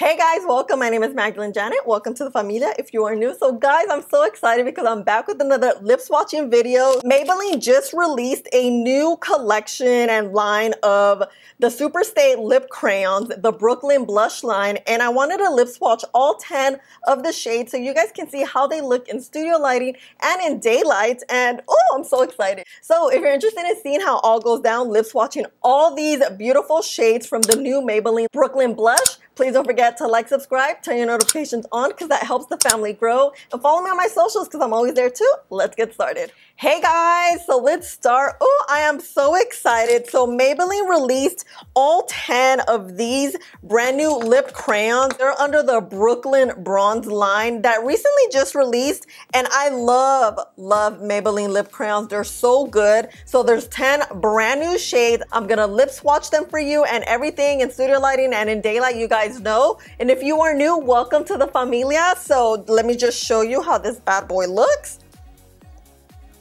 Hey guys, welcome. My name is Magdaline Janet. Welcome to the familia if you are new. So guys, I'm so excited because I'm back with another lip swatching video. Maybelline just released a new collection and line of the Superstay lip crayons, the Brooklyn Blush line, and I wanted to lip swatch all 10 of the shades so you guys can see how they look in studio lighting and in daylight. And oh, I'm so excited. So if you're interested in seeing how all goes down, lip swatching all these beautiful shades from the new Maybelline Brooklyn Blush, please don't forget to like, subscribe, turn your notifications on because that helps the family grow, and follow me on my socials because I'm always there too. Let's get started. Hey guys, so let's start. Oh, I am so excited. So Maybelline released all 10 of these brand new lip crayons. They're under the Brooklyn Bronze line that recently just released, and I love Maybelline lip crayons. They're so good. So there's 10 brand new shades. I'm gonna lip swatch them for you and everything in studio lighting and in daylight, you guys know. And if you are new, welcome to the familia. So let me just show you how this bad boy looks.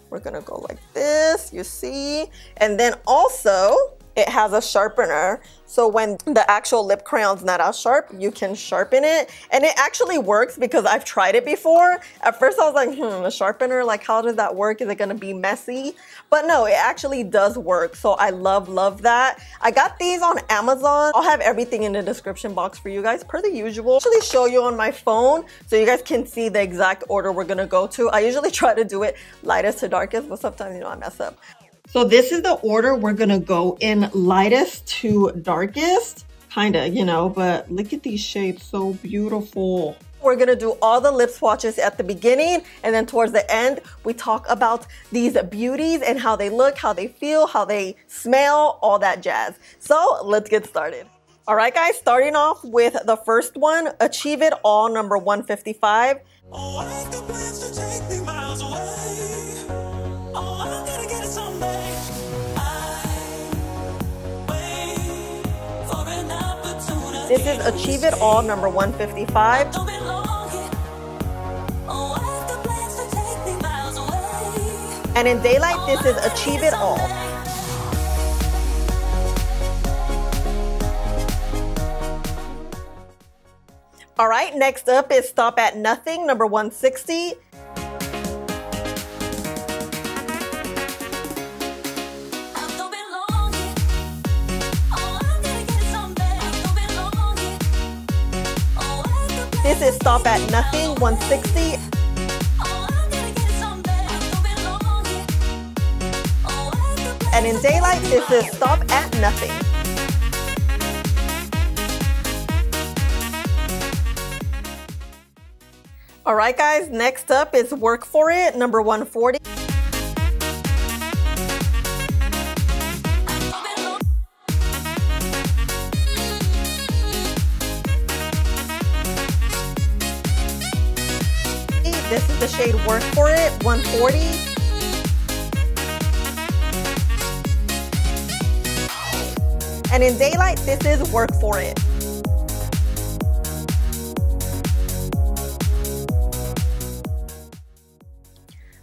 We're gonna go like this, you see, and then also it has a sharpener, so when the actual lip crayon's not as sharp, you can sharpen it, and it actually works because I've tried it before. At first I was like, a sharpener, like how does that work? Is it gonna be messy? But no, it actually does work, so I love that. I got these on Amazon. I'll have everything in the description box for you guys per the usual. I'll actually show you on my phone so you guys can see the exact order we're gonna go to. I usually try to do it lightest to darkest, but sometimes, you know, I mess up. So this is the order we're gonna go in, lightest to darkest, kinda, you know, but look at these shades, so beautiful. We're gonna do all the lip swatches at the beginning, and then towards the end, we talk about these beauties and how they look, how they feel, how they smell, all that jazz. So let's get started. All right guys, starting off with the first one, Achieve It All, number 155. Oh, I like the plans to take me miles away. Oh, I'm gonna get it someday. This is Achieve It All, number 155. And in daylight, this is Achieve It All. All right, next up is Stop at Nothing, number 160. This is Stop at Nothing, 160. And in daylight, this is Stop at Nothing. All right, guys, next up is Work For It, number 140. This is the shade Work For It, 140. And in daylight, this is Work For It.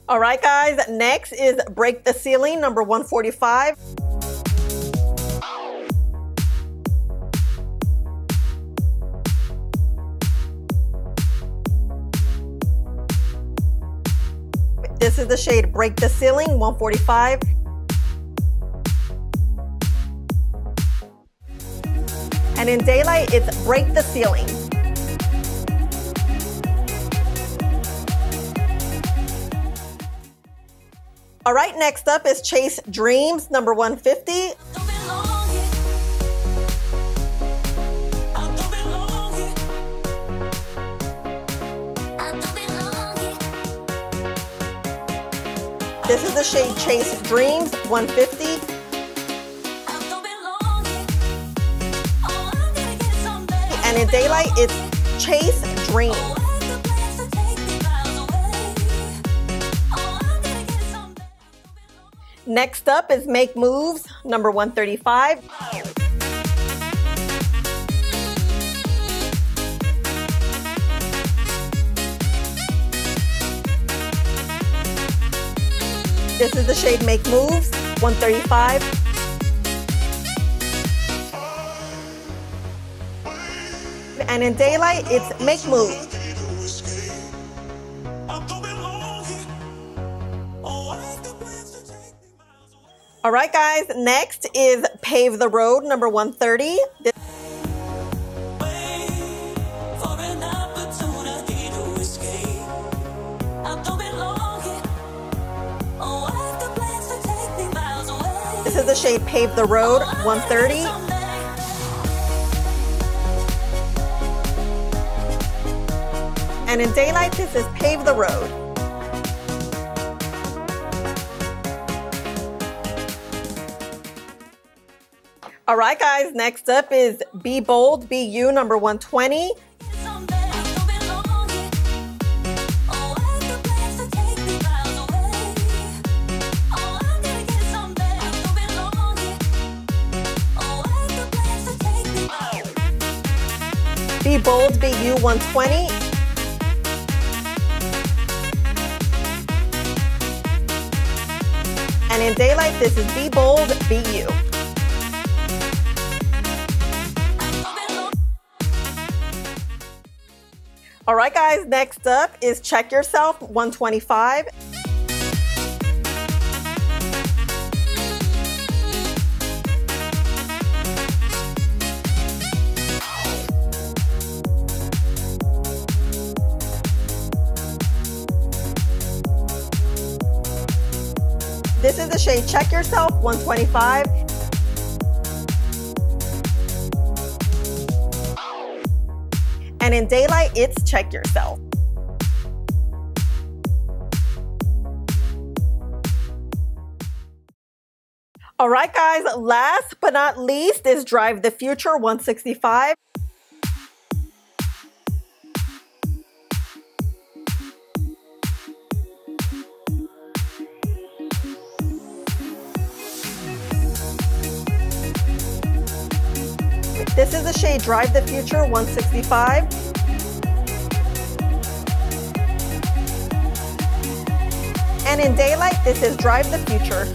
All right, guys, next is Break the Ceiling, number 145. This is the shade Break the Ceiling, 145. And in daylight, it's Break the Ceiling. All right, next up is Chase Dreams, number 150. This is the shade Chase Dreams, 150. And in daylight, it's Chase Dreams. Next up is Make Moves, number 135. This is the shade Make Moves, 135. And and in daylight, it's Make Move. All right, guys, next is Pave the Road, number 130. This is the shade Pave the Road, 130. And in daylight, this is Pave the Road. All right, guys, next up is Be Bold, Be You, number 120. Be Bold, Be You, 120. And in daylight, this is Be Bold, Be You. All right, guys, next up is Check Yourself, 125. This is the shade Check Yourself, 125. And in daylight, it's Check Yourself. All right, guys, last but not least is Drive the Future, 165. This is the shade Drive the Future, 165. And in daylight, this is Drive the Future.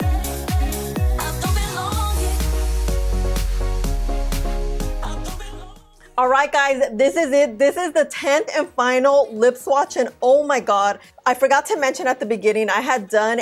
All right, guys, this is it. This is the 10th and final lip swatch. And oh my God, I forgot to mention at the beginning, I had done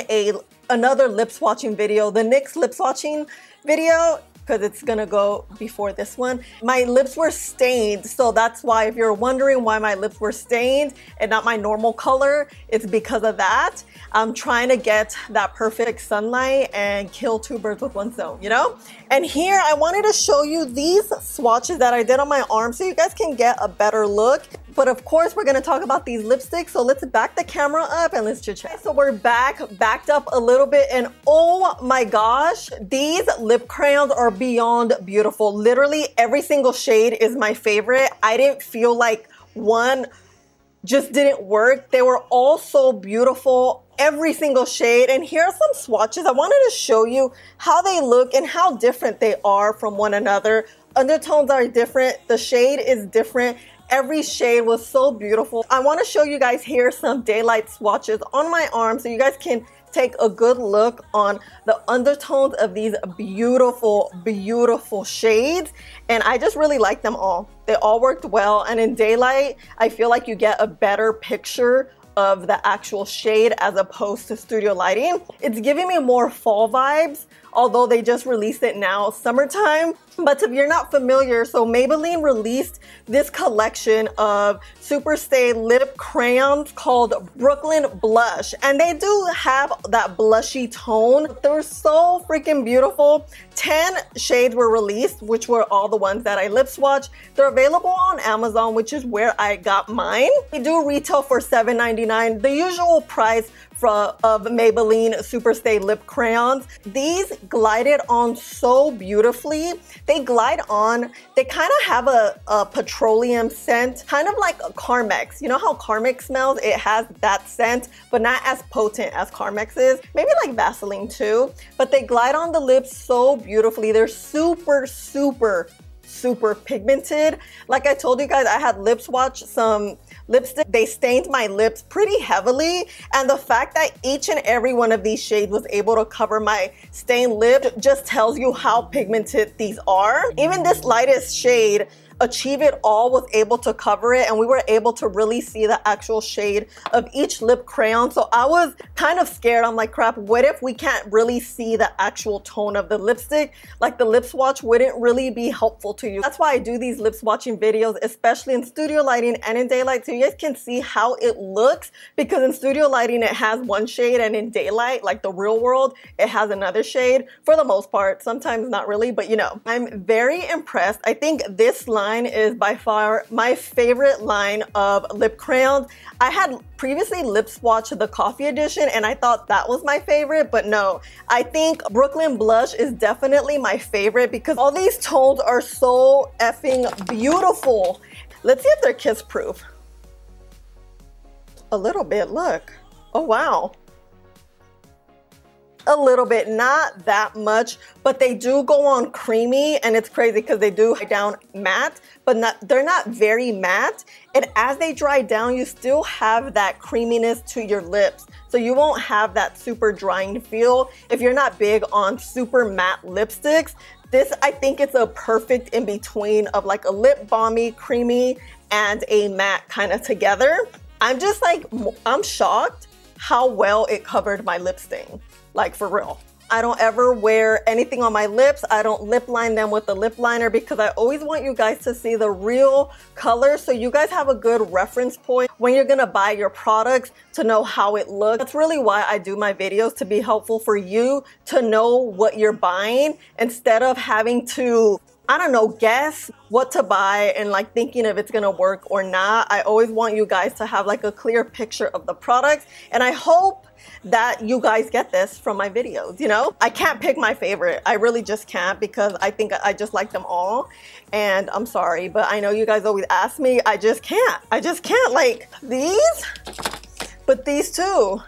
another lip swatching video, the NYX lip swatching video, because it's gonna go before this one. My lips were stained, so that's why, if you're wondering why my lips were stained and not my normal color, it's because of that. I'm trying to get that perfect sunlight and kill two birds with one stone, you know? And here, I wanted to show you these swatches that I did on my arm so you guys can get a better look. But of course, we're gonna talk about these lipsticks, so let's back the camera up and let's chit-chat. Okay, so we're backed up a little bit, and oh my gosh, these lip crayons are beyond beautiful. Literally every single shade is my favorite. I didn't feel like one just didn't work. They were all so beautiful, every single shade. And here are some swatches. I wanted to show you how they look and how different they are from one another. Undertones are different, the shade is different. Every shade was so beautiful. I want to show you guys here some daylight swatches on my arm so you guys can take a good look on the undertones of these beautiful, beautiful shades. And I just really like them all. They all worked well. And in daylight, I feel like you get a better picture of the actual shade as opposed to studio lighting. It's giving me more fall vibes, although they just released it now, summertime. But if you're not familiar, so Maybelline released this collection of Superstay lip crayons called Brooklyn Blush. And they do have that blushy tone. They're so freaking beautiful. 10 shades were released, which were all the ones that I lip swatched. They're available on Amazon, which is where I got mine. They do retail for $7.99, the usual price of Maybelline Superstay lip crayons. These glided on so beautifully. They glide on, they kind of have a petroleum scent, kind of like a Carmex. You know how Carmex smells? It has that scent, but not as potent as Carmex is. Maybe like Vaseline too, but they glide on the lips so beautifully. They're super, super pigmented. Like I told you guys, I had lip swatch some lipstick. They stained my lips pretty heavily, and the fact that each and every one of these shades was able to cover my stained lip just tells you how pigmented these are. Even this lightest shade achieve it all was able to cover it, and we were able to really see the actual shade of each lip crayon. So I was kind of scared. I'm like, crap, what if we can't really see the actual tone of the lipstick? Like, the lip swatch wouldn't really be helpful to you. That's why I do these lip swatching videos, especially in studio lighting and in daylight, so you guys can see how it looks, because in studio lighting it has one shade, and in daylight, like the real world, it has another shade for the most part. Sometimes not really, but you know. I'm very impressed. I think this line is by far my favorite line of lip crayons. I had previously lip swatched the coffee edition and I thought that was my favorite, but no, I think Brooklyn Blush is definitely my favorite because all these tones are so effing beautiful. Let's see if they're kiss proof. A little bit, look. Oh wow. A little bit, not that much, but they do go on creamy, and it's crazy because they do down matte, but they're not very matte. And as they dry down, you still have that creaminess to your lips. So you won't have that super drying feel. If you're not big on super matte lipsticks, this, I think it's a perfect in between of like a lip balmy, creamy, and a matte kind of together. I'm just like, I'm shocked how well it covered my lip stain. Like, for real. I don't ever wear anything on my lips. I don't lip line them with a lip liner because I always want you guys to see the real color so you guys have a good reference point when you're gonna buy your products to know how it looks. That's really why I do my videos, to be helpful for you to know what you're buying instead of having to, I don't know, guess what to buy and like thinking if it's gonna work or not. I always want you guys to have like a clear picture of the products, and I hope that you guys get this from my videos, you know? I can't pick my favorite. I really just can't because I think I just like them all, and I'm sorry, but I know you guys always ask me. I just can't. I just can't like these, but these too,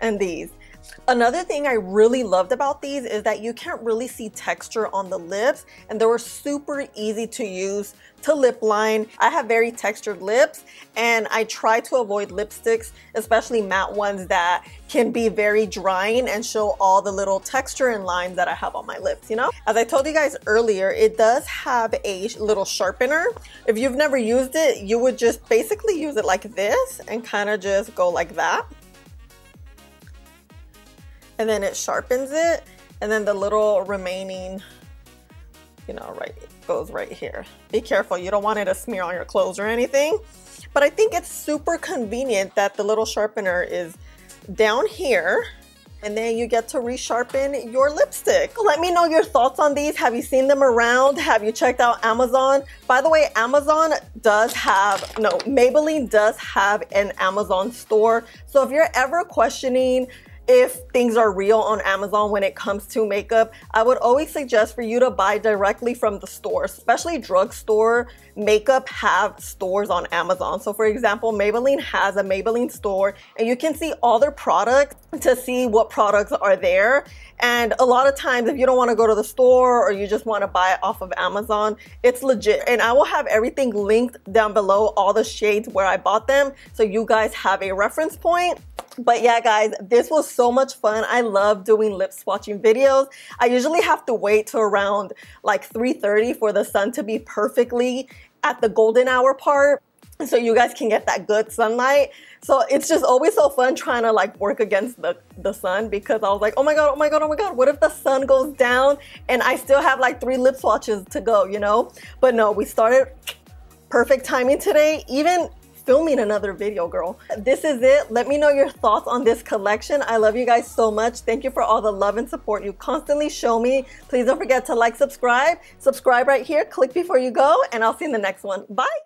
and these. Another thing I really loved about these is that you can't really see texture on the lips, and they were super easy to use to lip line. I have very textured lips, and I try to avoid lipsticks, especially matte ones that can be very drying and show all the little texture and lines that I have on my lips, you know? As I told you guys earlier, it does have a little sharpener. If you've never used it, you would just basically use it like this and kind of just go like that. And then it sharpens it, and then the little remaining, you know, right, goes right here. Be careful, you don't want it to smear on your clothes or anything. But I think it's super convenient that the little sharpener is down here, and then you get to resharpen your lipstick. Let me know your thoughts on these. Have you seen them around? Have you checked out Amazon? By the way, Amazon does have, no, Maybelline does have an Amazon store. So if you're ever questioning if things are real on Amazon when it comes to makeup, I would always suggest for you to buy directly from the store, especially drugstore. Makeup have stores on Amazon. So for example, Maybelline has a Maybelline store, and you can see all their products to see what products are there. And a lot of times, if you don't want to go to the store or you just want to buy it off of Amazon, it's legit. And I will have everything linked down below, all the shades where I bought them, so you guys have a reference point. But yeah, guys, this was so much fun. I love doing lip swatching videos. I usually have to wait till around like 3:30 for the sun to be perfectly at the golden hour part, so you guys can get that good sunlight. So it's just always so fun trying to like work against the sun, because I was like, oh my god, oh my god, oh my god, what if the sun goes down and I still have like 3 lip swatches to go, you know? But no, we started perfect timing today, even filming another video, girl. This is it. Let me know your thoughts on this collection. I love you guys so much. Thank you for all the love and support you constantly show me. Please don't forget to like, subscribe right here, click before you go, and I'll see you in the next one. Bye.